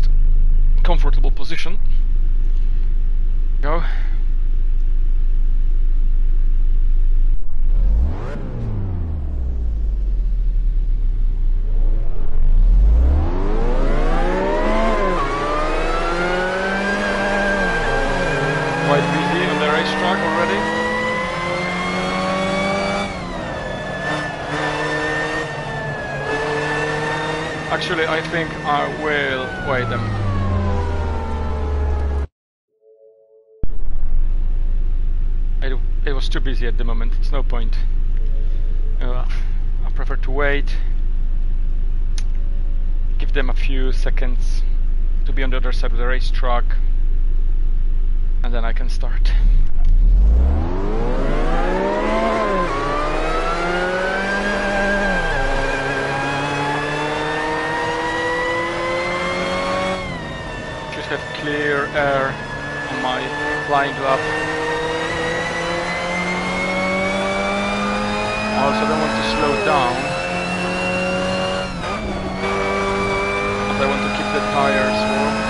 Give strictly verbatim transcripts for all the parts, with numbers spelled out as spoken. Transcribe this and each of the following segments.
most comfortable position. Go. Actually, I think I will wait them. It, it was too busy at the moment, it's no point. Uh, I prefer to wait. Give them a few seconds to be on the other side of the racetrack. And then I can start. Have clear air on my flying lap. I also don't want to slow down, but I want to keep the tires warm.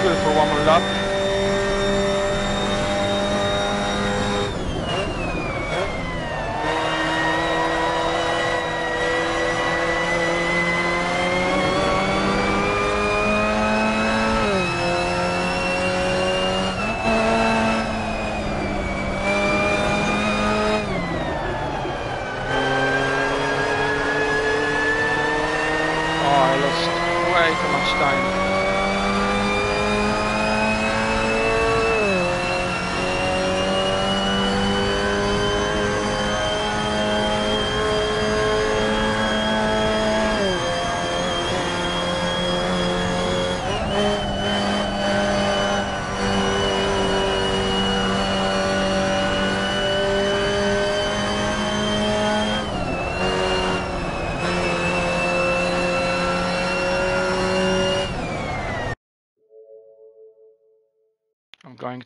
fuel for one more lap.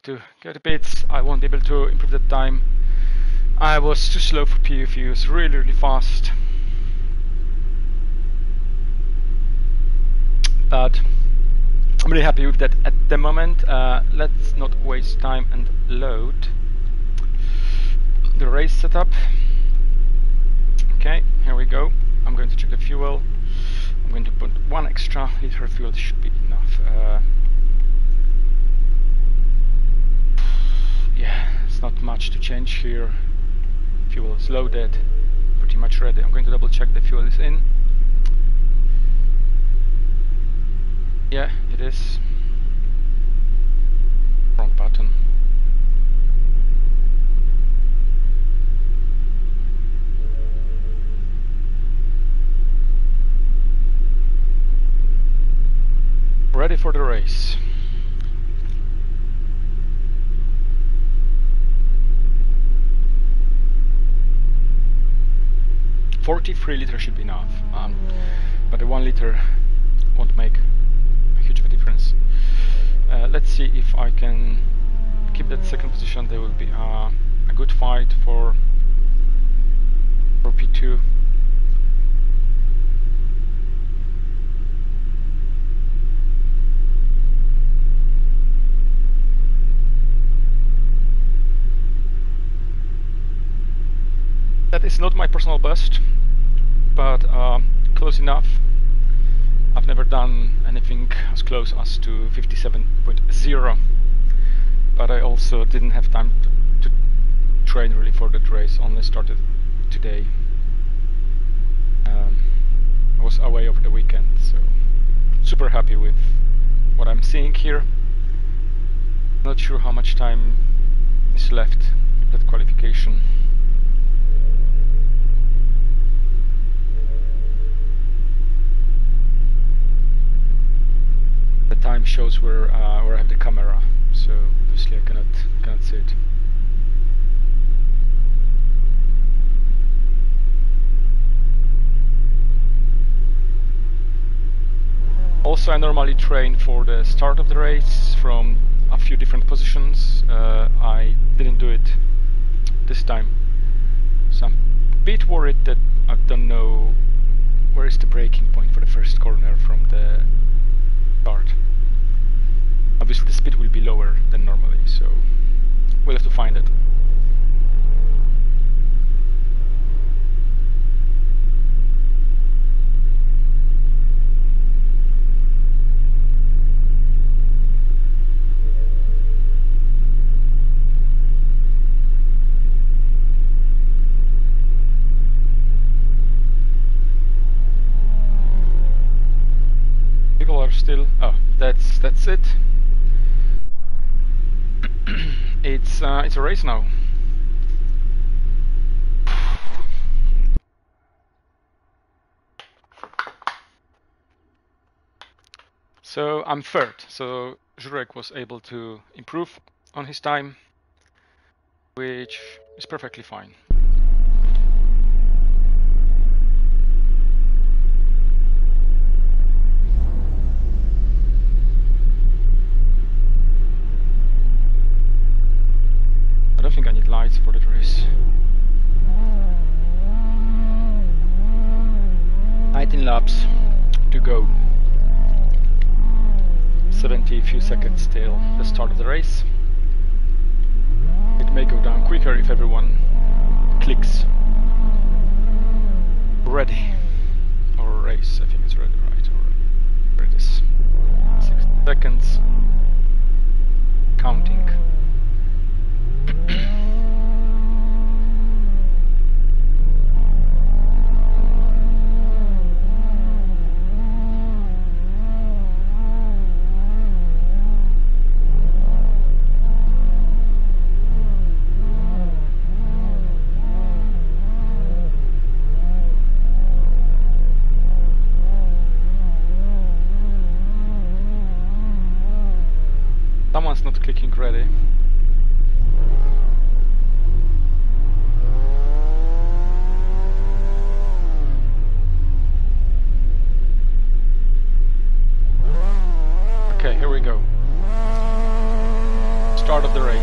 To get the bits, I won't be able to improve the time. I was too slow for P U Fus, really, really fast. But I'm really happy with that at the moment. Uh, let's not waste time and load the race setup. Okay, here we go. I'm going to check the fuel. I'm going to put one extra liter of fuel, should be enough. Uh, Yeah, it's not much to change here. Fuel is loaded, pretty much ready. I'm going to double check the fuel is in. Yeah, it is. Wrong button. Ready for the race. forty-three liters should be enough, um, but the one liter won't make a huge of a difference. Uh, let's see if I can keep that second position. There will be uh, a good fight for for P two. That is not my personal best, but uh, close enough. I've never done anything as close as to fifty-seven point zero, but I also didn't have time to, to train really for that race. Only started today. Um, I was away over the weekend, so super happy with what I'm seeing here. Not sure how much time is left that qualification. The time shows where uh, where I have the camera, so obviously I cannot cannot see it. Also, I normally train for the start of the race from a few different positions. Uh, I didn't do it this time, so I'm a bit worried that I don't know where is the breaking point for the first corner from the start. Obviously the speed will be lower than normally, so we'll have to find it. Still, oh, that's that's it. It's uh, it's a race now. So I'm third. So Jurek was able to improve on his time, which is perfectly fine. I don't think I need lights for the race. nineteen laps to go. seventieth few seconds till the start of the race. It may go down quicker if everyone clicks ready. Or race, I think it's ready, right? Or it is. sixty seconds. Counting. Someone's not clicking ready. Okay, here we go. Start of the race.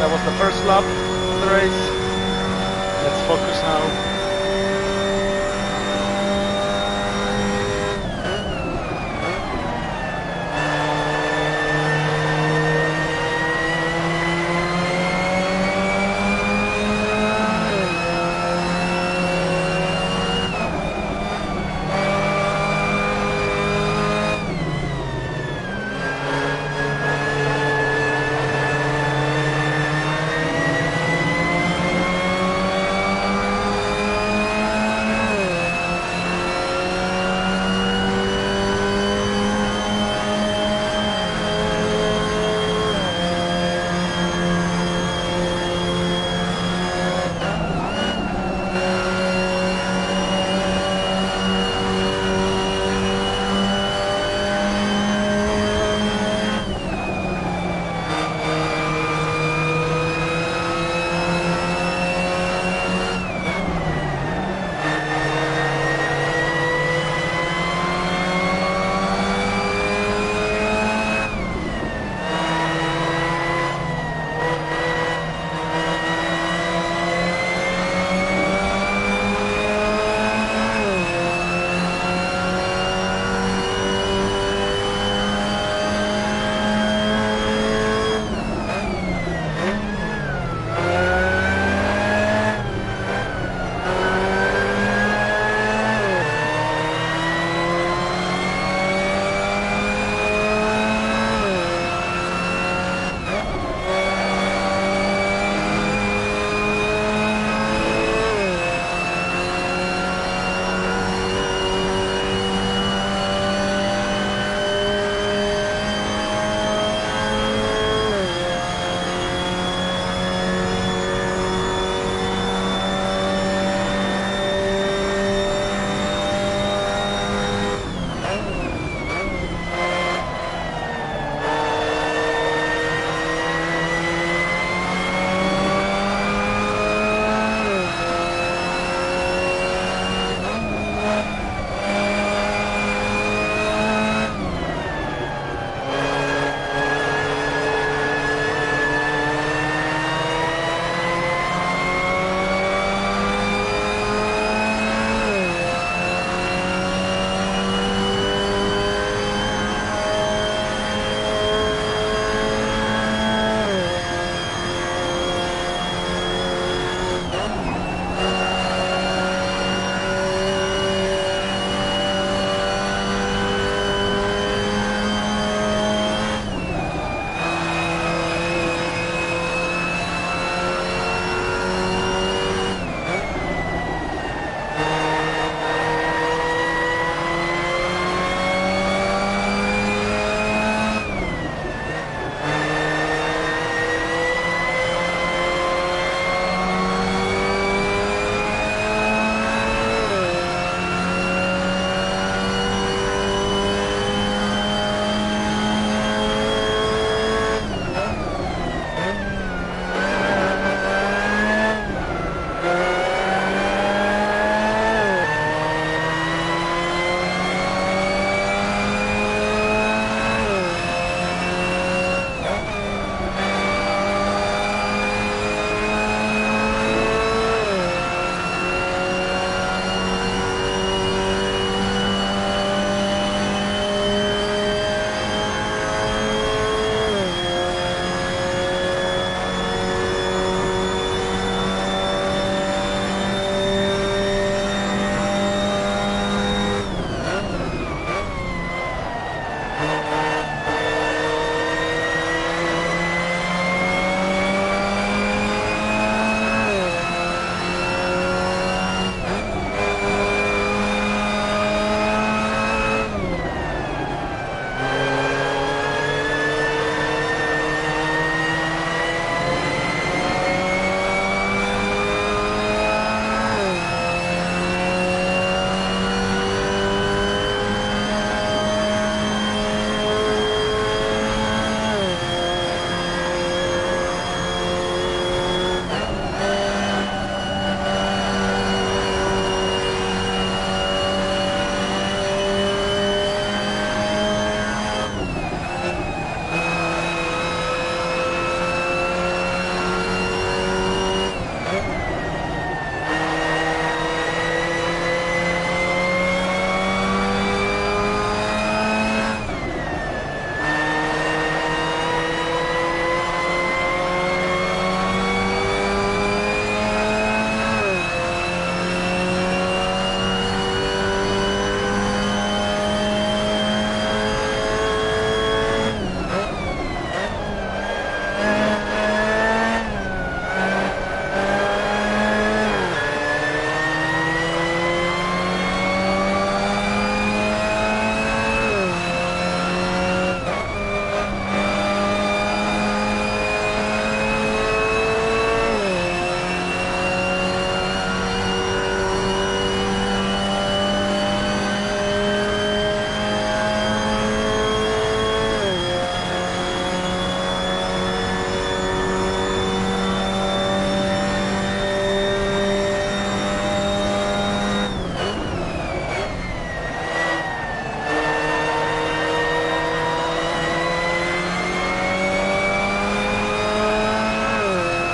That was the first lap of the race. Let's focus now.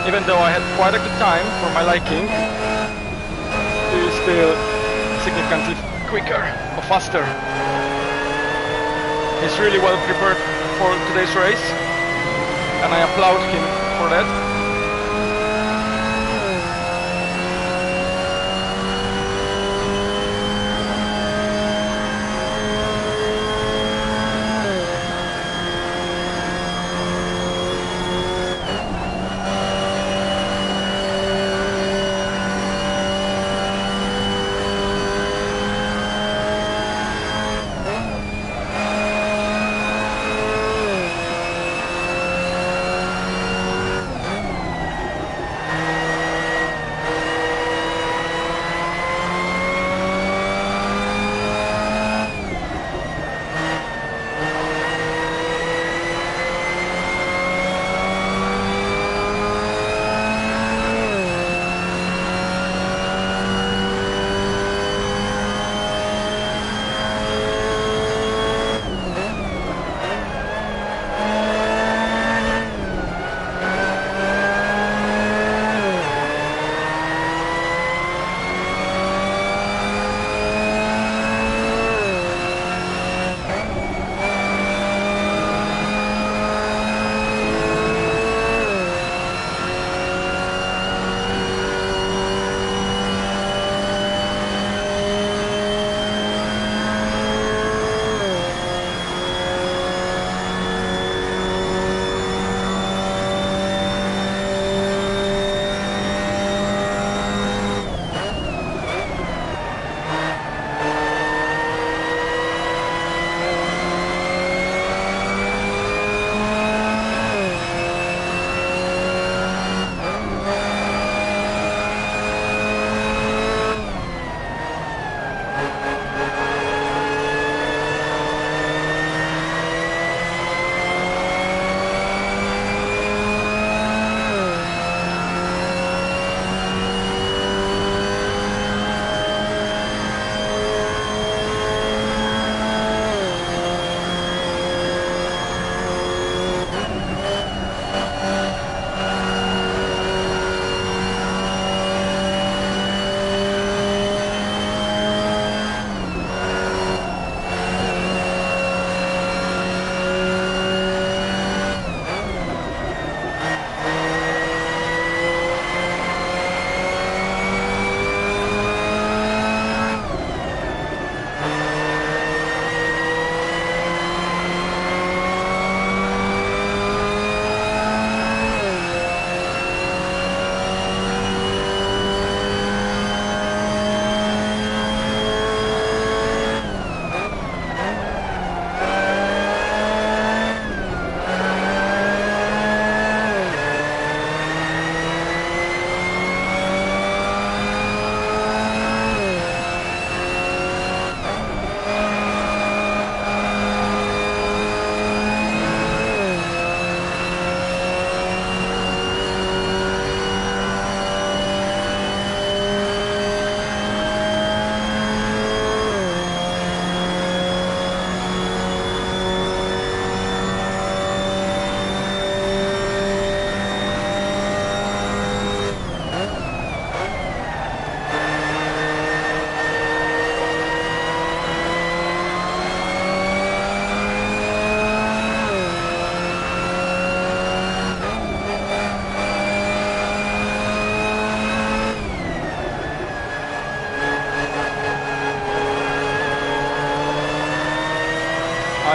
even though I had quite a good time for my liking, it is still significantly quicker or faster. He's really well prepared for today's race, and I applaud him for that.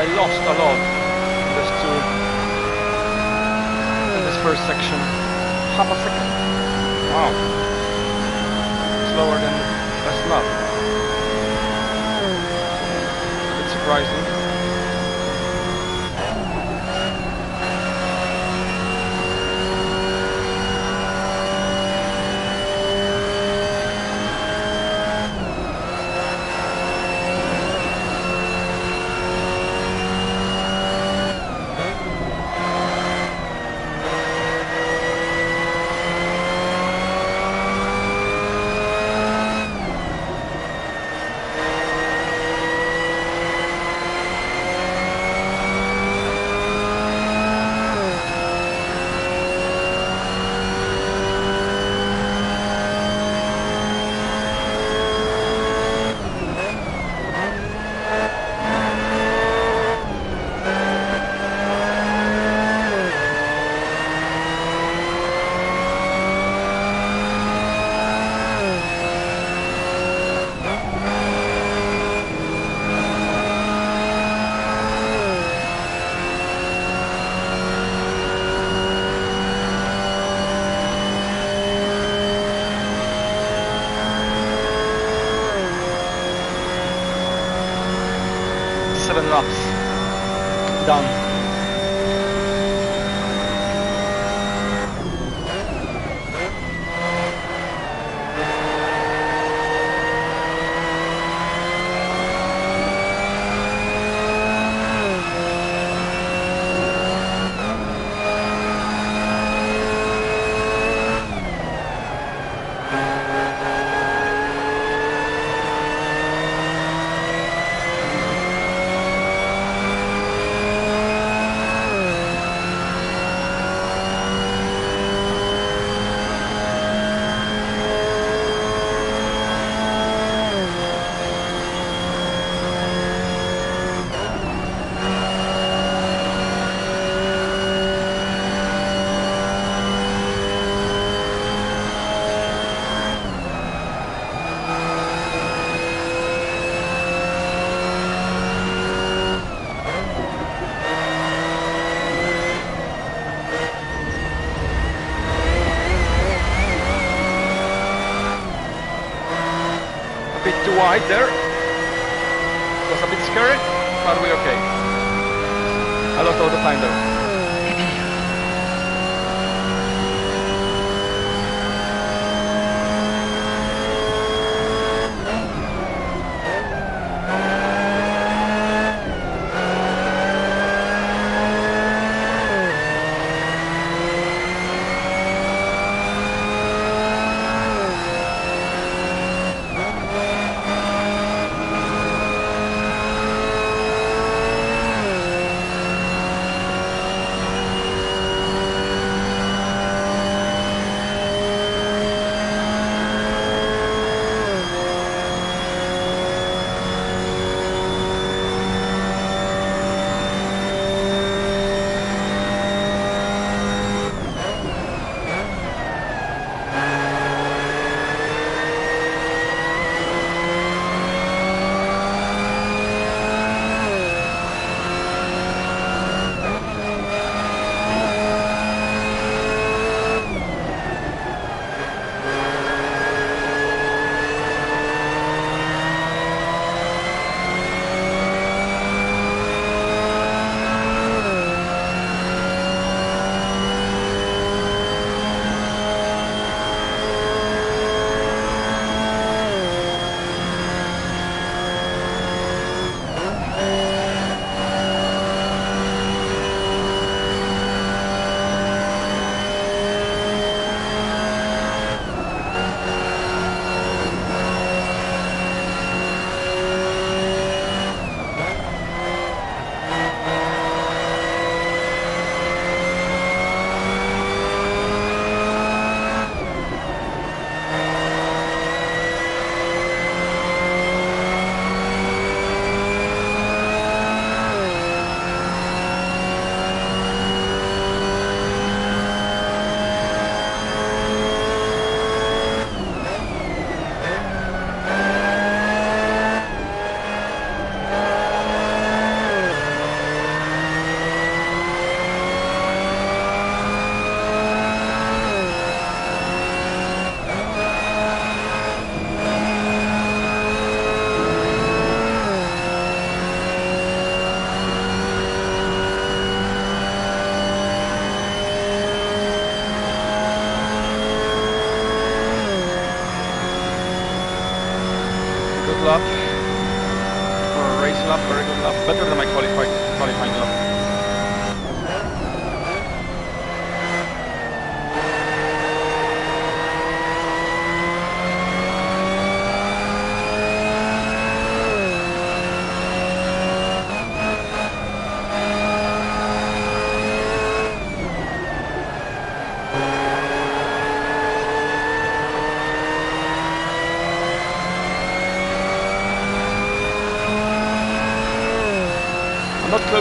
I lost a lot in this tour, in this first section. Half a second. Wow. Slower than that's not. A bit surprising. a lapse. Done. Wide there, was a bit scary, but we're okay. I lost all the time though.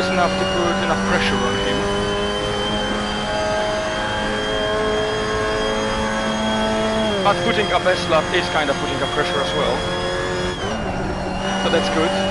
Close enough to put enough pressure on him. But putting up a slap is kind of putting up pressure as well. So that's good.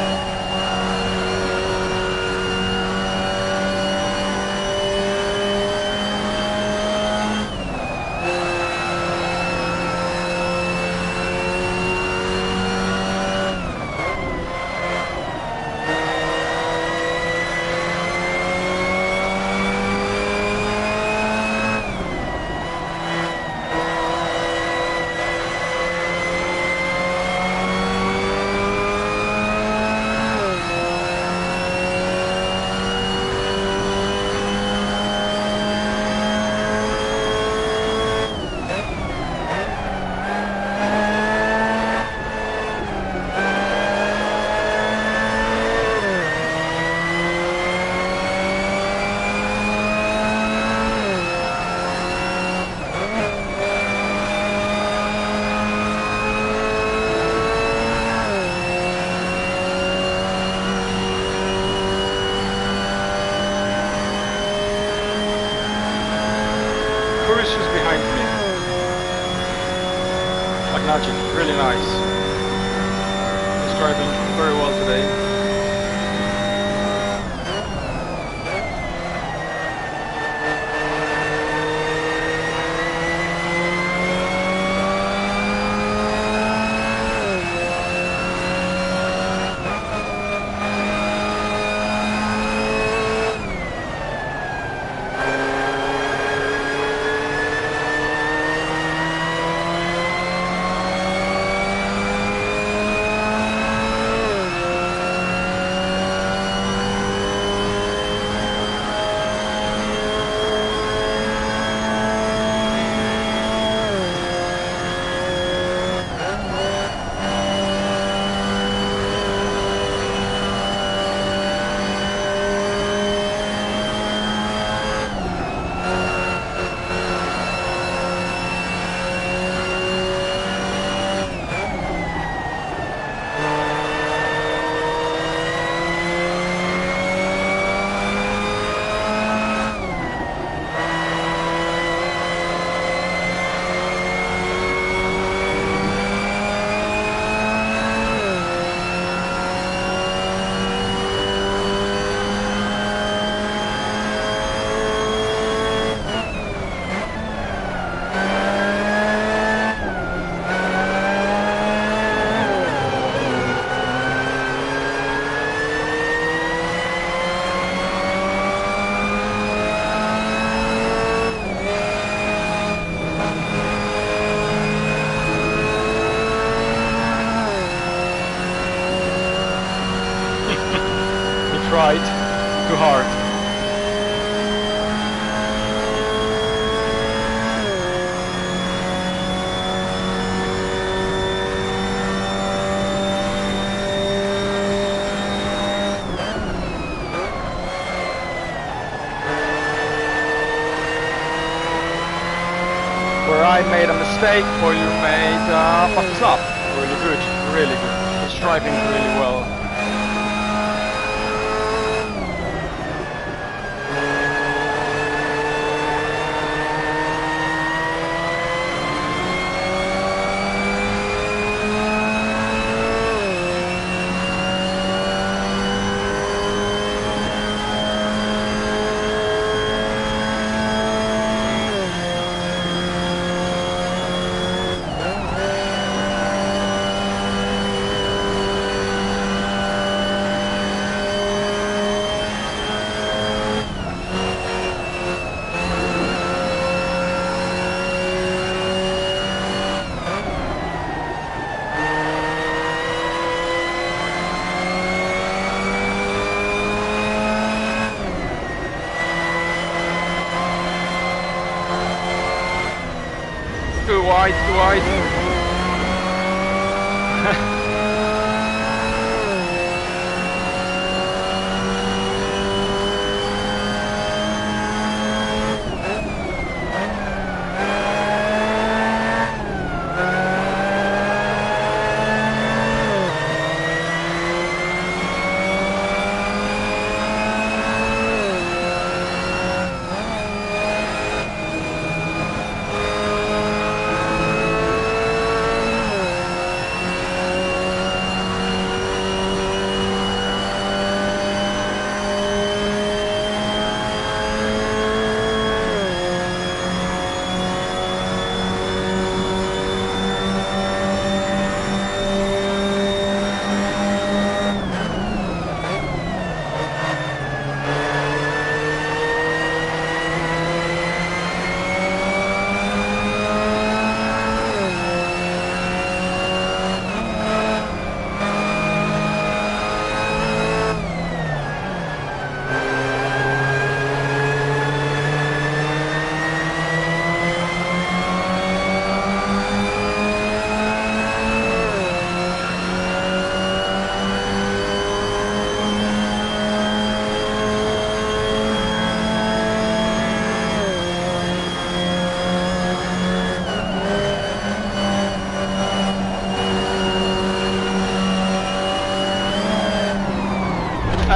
forest just behind me. Like magic, really nice. It's driving very well today. Too hard. Where I made a mistake, or you made a fuck up. Really good, really good. It's driving really well. Wide, wide.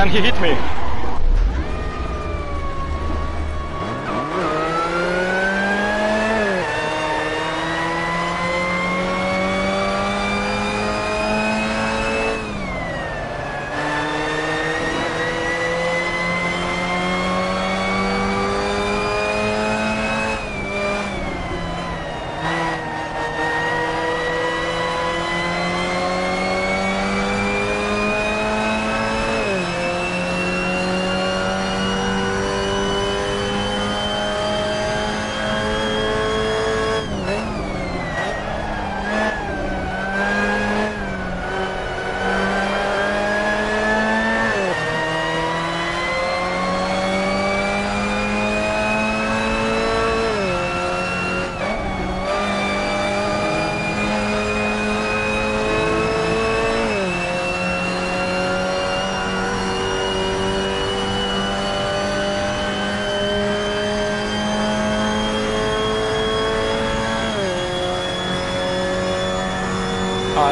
And he hit me.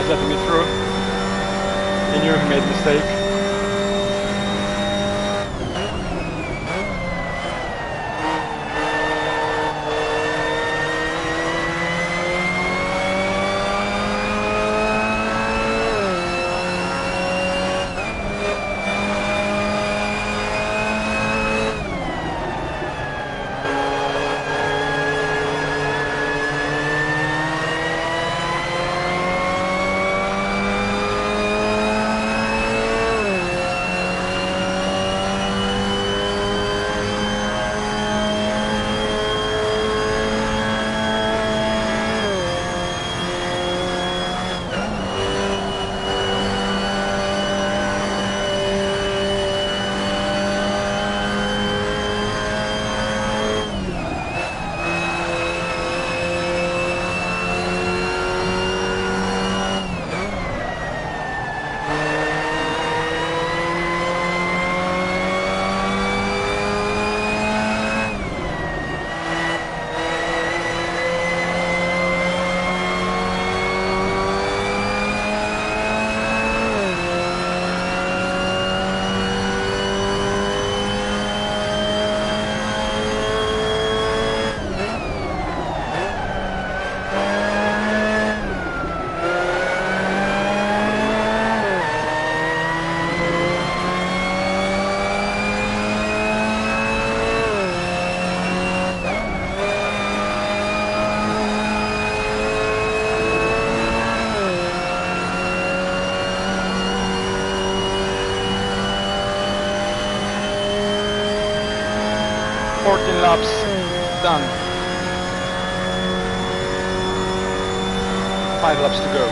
guys letting me through. He knew he made a mistake. fourteen laps done. five laps to go.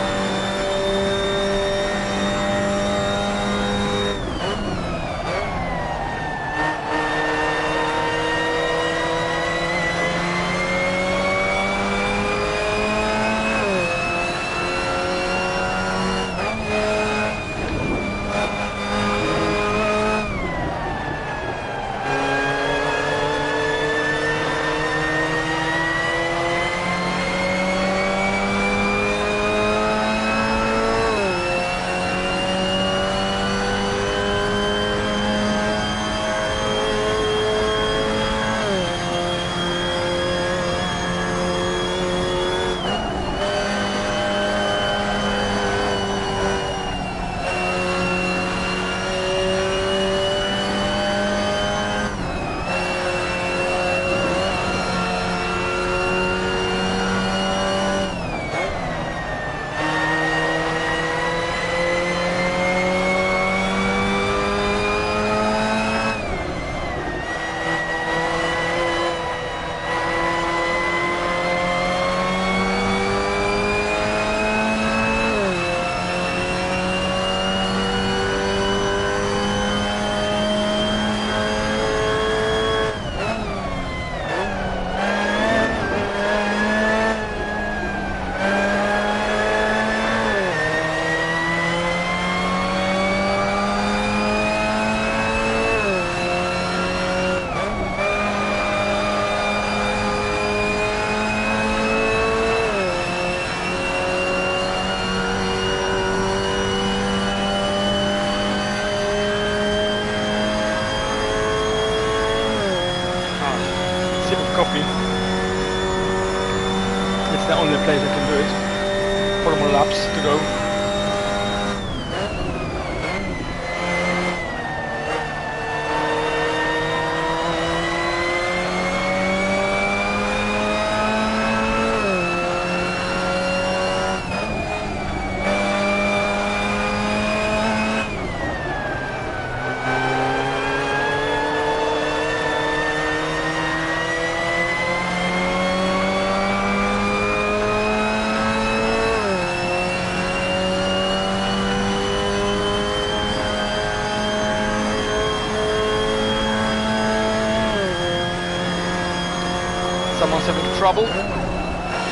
Someone's having trouble.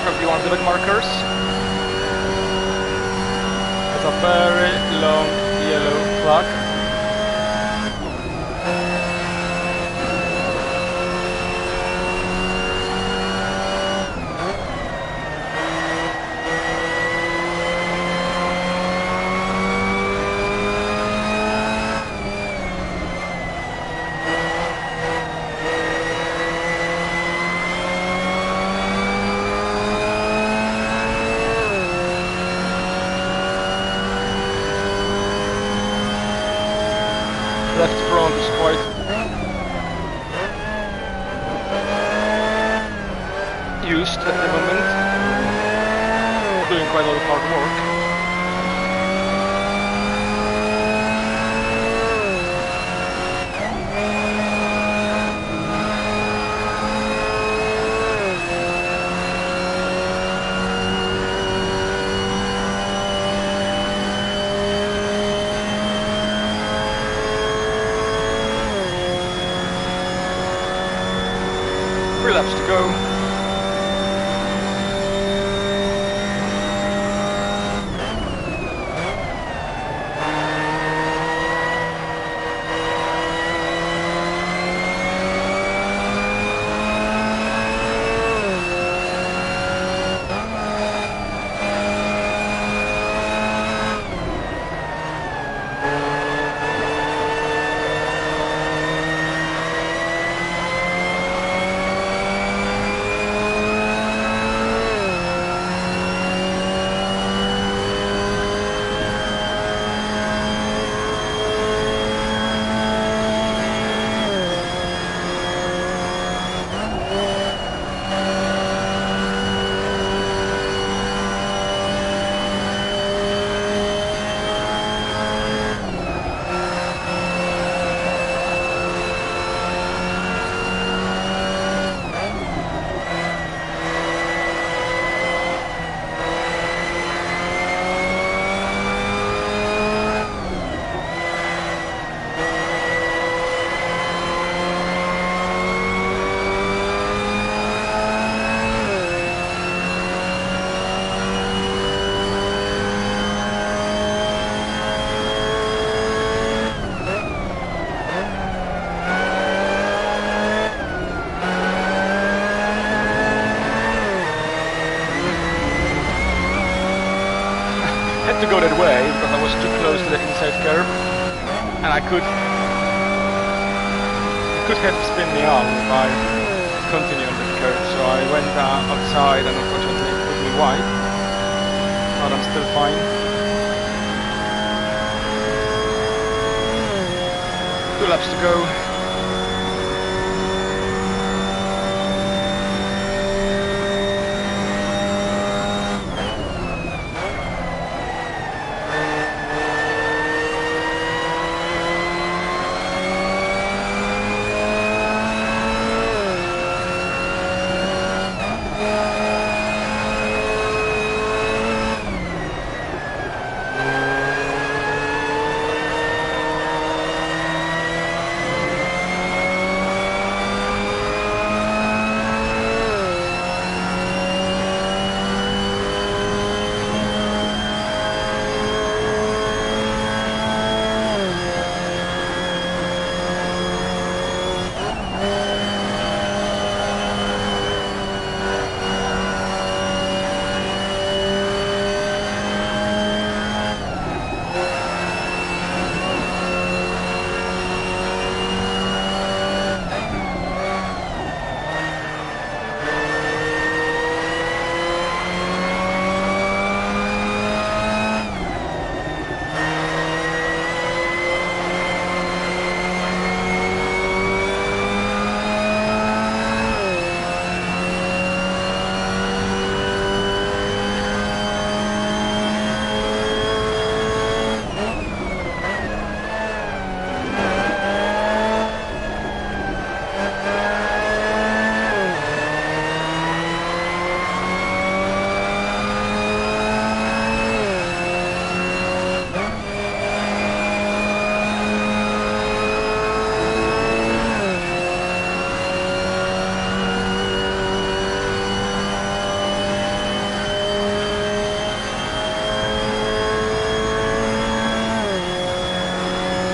Probably one of the back markers. That's a very long yellow flag. three laps to go. To go that way because I was too close to the inside curb and I could it could have spin me off if I continued on the curb, so I went uh, outside and unfortunately it put me wide, but I'm still fine. Two laps to go.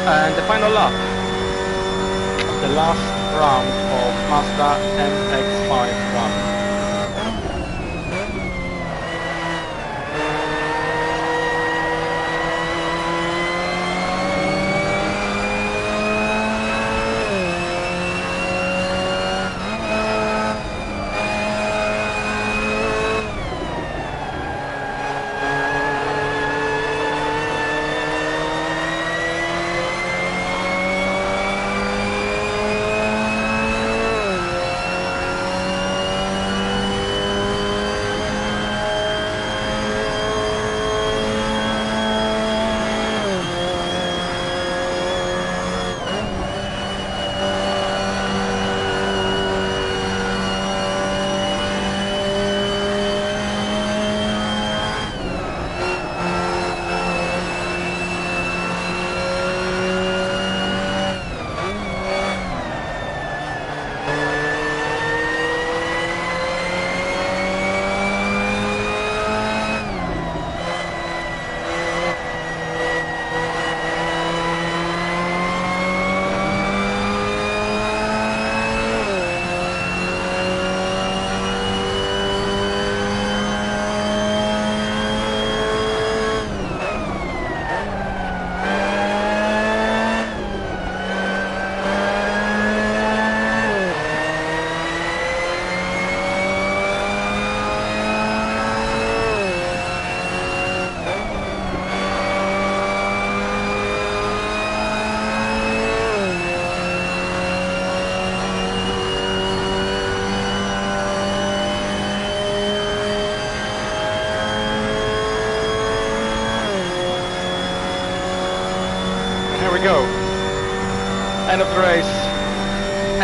And the final lap of the last round of Mazda M X five.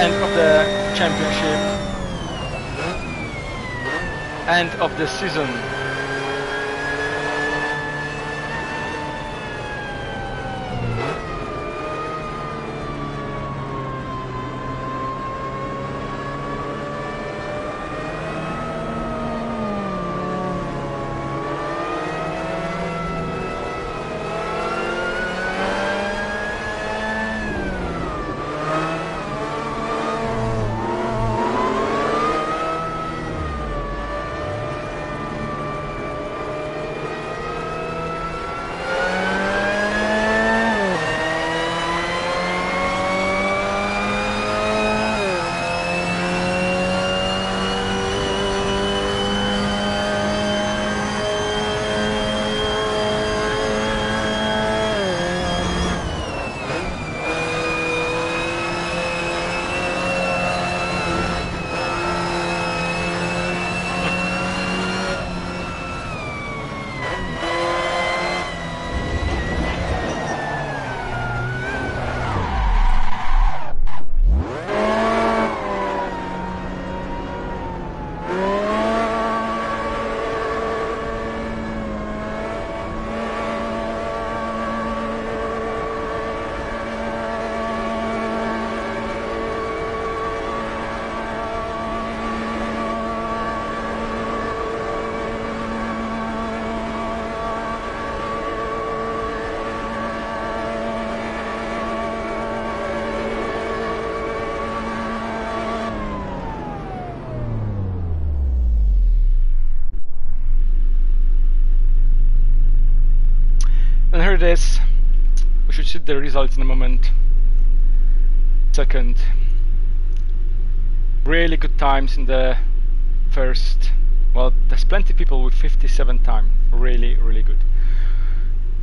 end of the championship, end of the season. This, we should see the results in a moment. Second, really good times in the first. Well, there's plenty of people with fifty-seven time, really really good.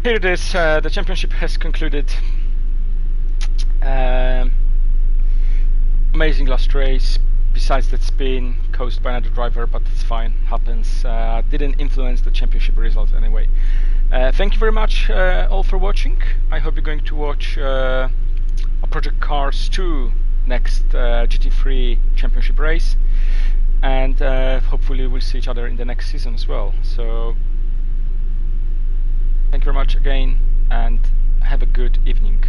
Here it is, uh, the championship has concluded. Uh, amazing last race, besides that spin caused by another driver, but it's fine, happens. Uh, didn't influence the championship results anyway. Uh, thank you very much uh, all for watching. I hope you're going to watch uh, Project Cars two next uh, G T three championship race, and uh, hopefully we'll see each other in the next season as well. So thank you very much again and have a good evening.